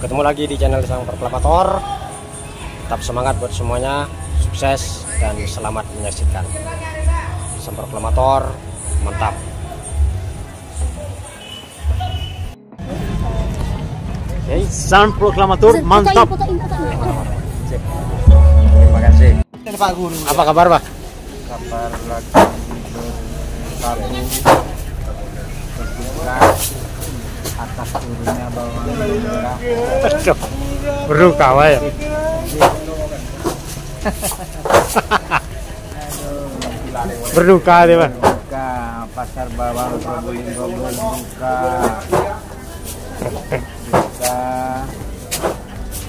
Ketemu lagi di channel Sang Proklamator. Tetap semangat buat semuanya, sukses dan selamat menyaksikan. Sang Proklamator, mantap. Okay. Sang Proklamator, mantap. Terima kasih. Pak Guru. Apa kabar, Pak? Kabar lagi berbaru. Atas turunnya bawang merah. Aduh, baru kawa ya. Berduka deh, Pak. Berduka, pasar bawang Probolinggo berduka. Berduka.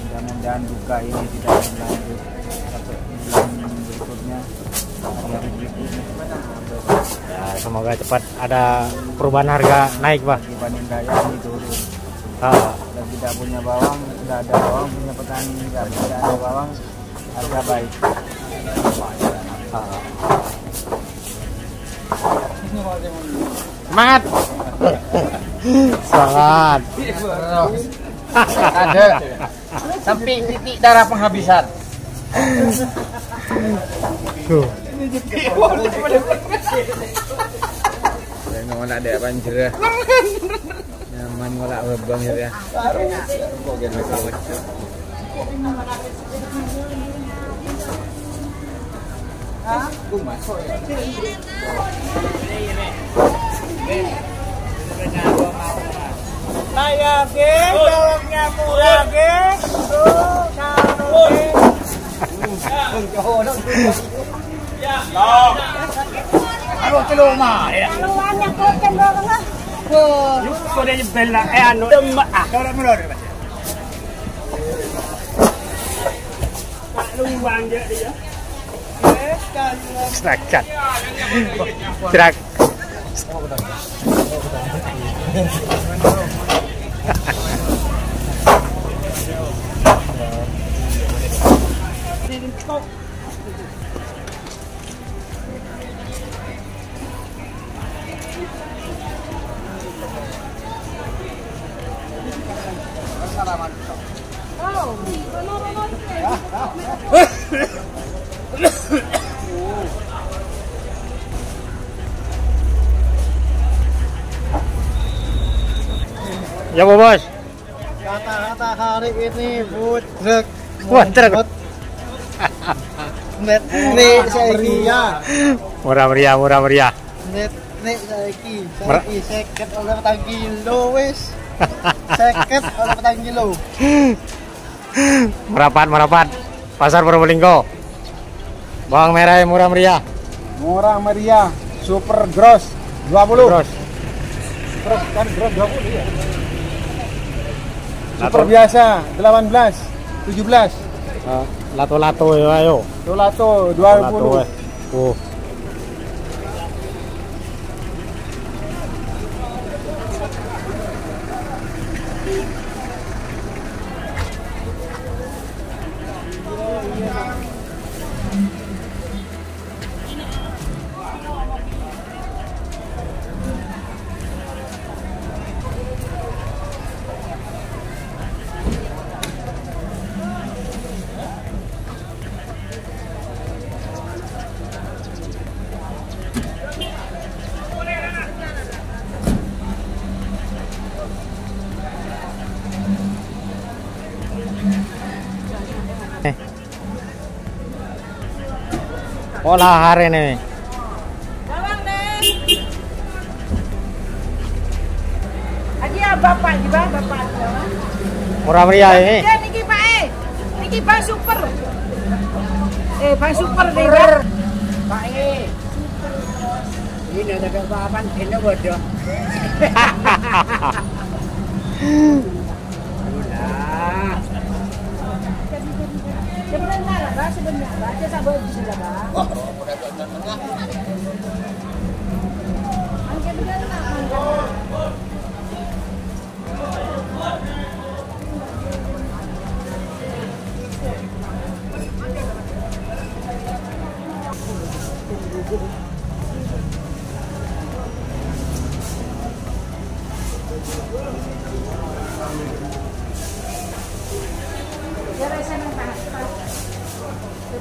Mudah-mudahan duka ini tidak berlanjut. Satu bulan berikutnya, hari berikutnya. Ya, semoga cepat ada perubahan harga naik, Pak. Dibanding daya ini turun. Kalau tidak punya bawang, tidak ada bawang, punya petani tidak ada bawang, harga baik. Semangat. Semangat. Ada sampai titik darah penghabisan. Tuh. Memang ada panjera. Nyaman ngolak rebang ya. Aduh, telur mah ya. Luarnya koten dorong ah. Yuk, kode bela anu demak ah. Dorong melor dia. Pak lumbang dia dia. Strakat. Strak. Ya, Bos. Kata-kata hari ini budrek. Budrek. Net nek saiki ya. Murah meriah. Net nek saiki 50 oleh 4 kilo wis. 50 oleh 4 kilo. Merapat. Pasar Probolinggo. Bawang merah murah meriah. Murah meriah, super gross 20. Gross. Terus kan gross 20 ya. Super biasa 18, 17. Lato-lato ya, ayo. Lato-lato 20. Oh. Olah hari ini. Bawang deh. Aji ya bapak, bapak. Murah meriah ini. Ya niki Pak niki Pak super. Pak super deh Pak Ini ada kebapan ini bodoh.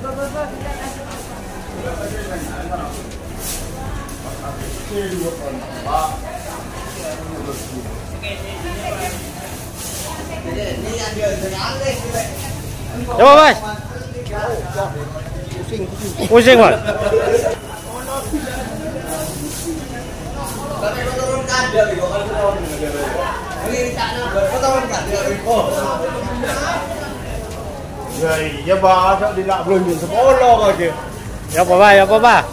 Coba Mas. Pusing Mas. Ya iya bahasa dilak belum sekolah lagi. Ya apa bah, ya apa bah.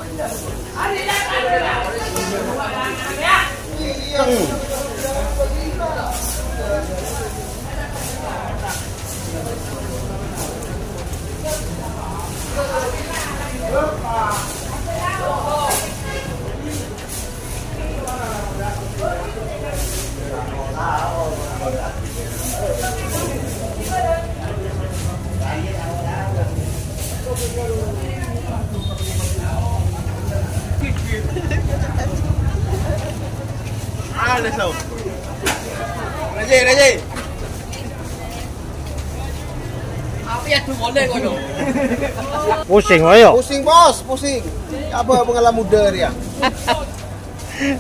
Pusing ayo. Pusing bos, pusing. Apa pengalaman muda dia?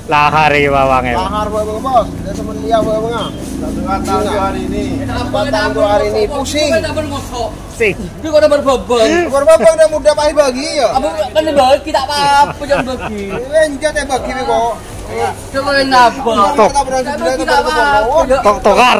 Lahari bawangnya. Lahar bawang bos. Dia teman dia bawang. Satu batang hari ini. Batang dua hari ini pusing. Pusing. Dia kau dah berbobong. Berbobong dah muda pahit bagi ya. Abu kan berbagi kita apa jangan bagi. Enggak tak bagi ni kok. Cuma nabok. Tokar.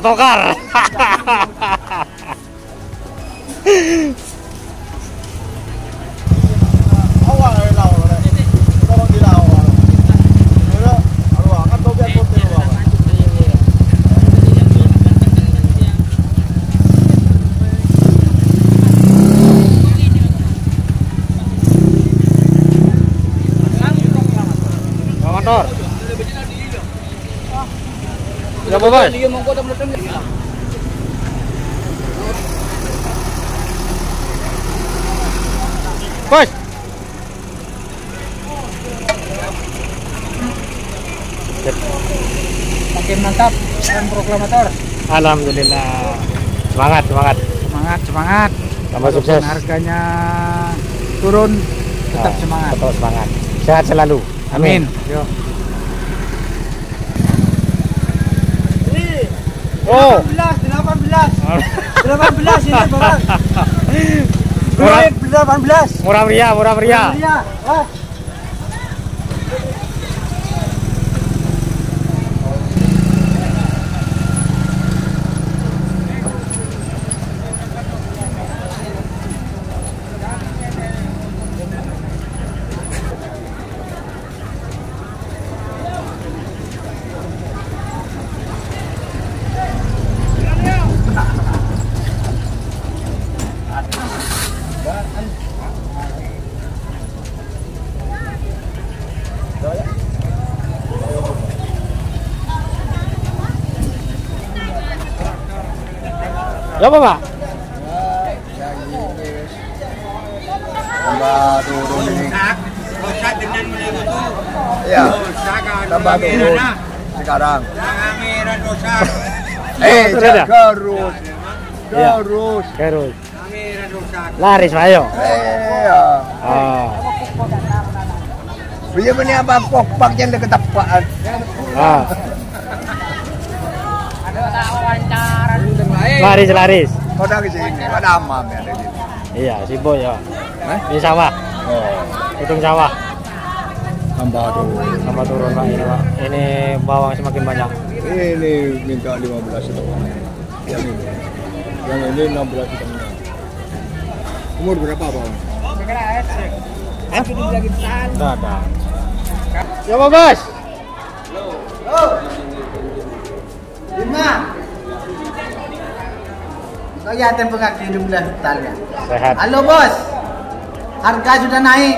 Berapa Mas? Mas. Makin mantap, Sang Proklamator. Alhamdulillah. Semangat. Tambah sukses. Harganya turun, tetap semangat. Sehat selalu. Amin. Yo. Oh. 18 ini barang. Duit 18. Murah meriah. Wah. Ya apa Pak? Tambah turun ini. Iya. Tambah turun sekarang. Gerus. Laris Pak yo. Iya. Ah. Dia punya apa pokpak yang dekat apaan? Ah. Ada wawancara. Laris. Kau dah ke sini, ada amam ya ada gitu. Iya, sibuk ya. Di sawah. Hitung sawah. Tambah turun Pak ini Pak. Ini bawang semakin banyak. Ini minta 15 itu. Yang ini 16 itu. Umur berapa bawang? Tidak. Ya Mas. Halo. 5. Oh ya, tempat kaki 16 jutaan ya. Sehat. Halo bos, harga sudah naik.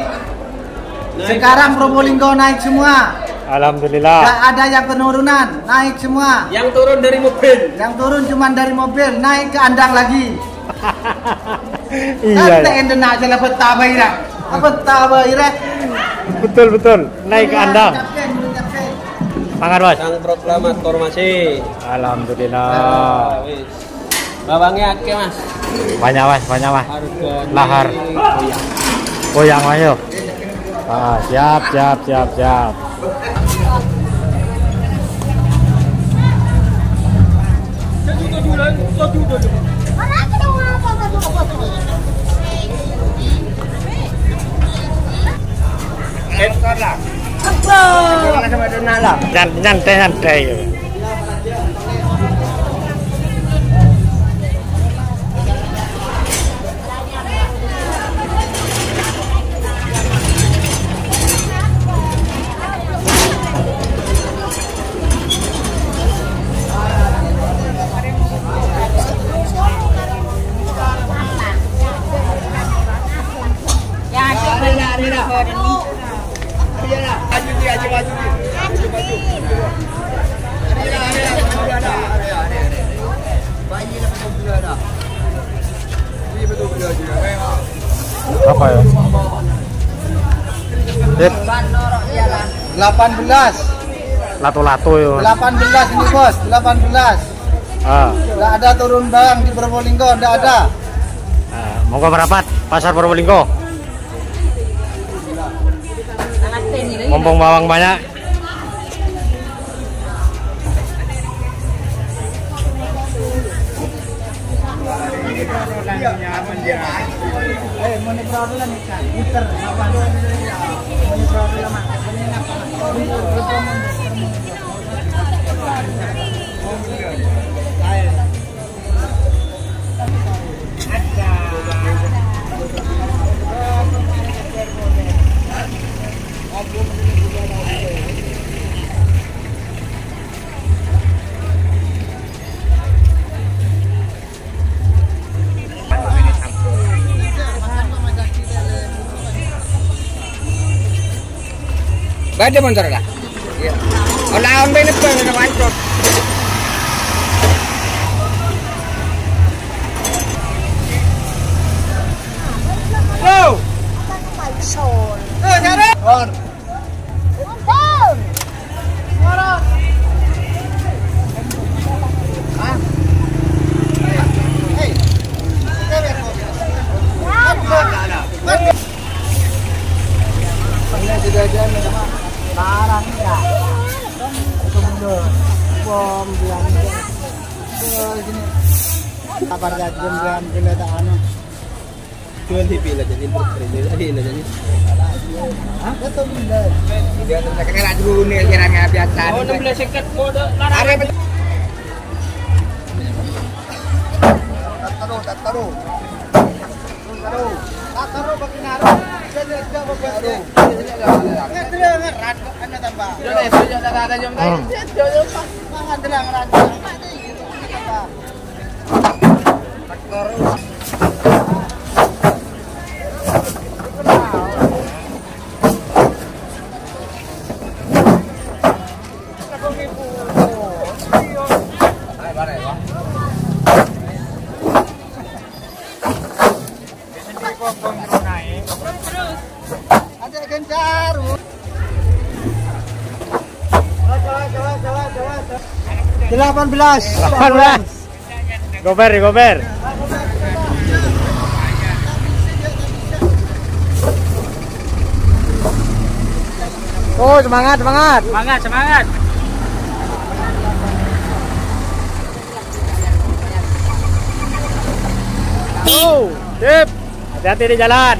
Sekarang Probolinggo naik semua. Alhamdulillah. Gak ada yang penurunan, naik semua. Yang turun dari mobil. Yang turun cuma dari mobil, naik ke andang lagi. Iya. Kita Indonesia lah betah bayar. Betul. Naik ke andang. Makan bos. Sang Proklamator masih. Alhamdulillah. Bawangnya oke Mas. banyak mas lahar goyang ayo. Ah, siap. Nyantai. Apa ya? 18 lato-lato ya 18 ini bos, 18 nggak ada turun bang di Probolinggo, nggak ada. Mau ke merapat pasar Probolinggo mumpung bawang banyak. Ada motor lah. Iya. Olahan ini benar mancur. Wow. Delapan belas. Gober. Oh semangat. Oh, sip. Hati-hati di jalan.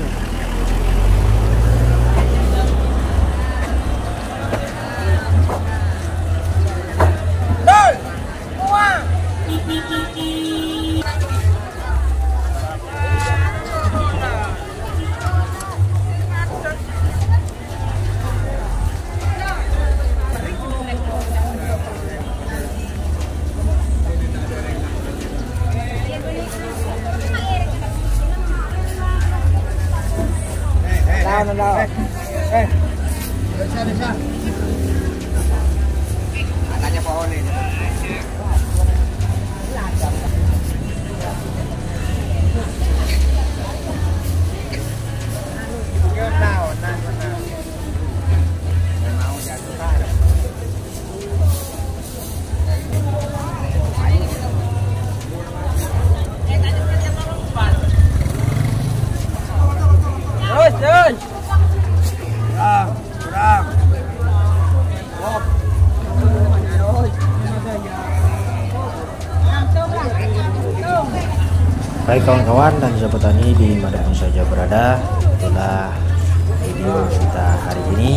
Baik kawan-kawan dan sahabat tani dimanapun saja berada, itulah video kita hari ini.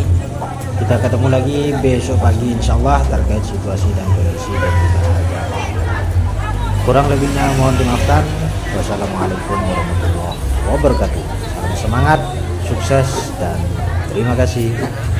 Kita ketemu lagi besok pagi insyaallah terkait situasi dan kondisi dan harga. Kurang lebihnya mohon dimaafkan. Wassalamualaikum warahmatullahi wabarakatuh. Salam semangat, sukses, dan terima kasih.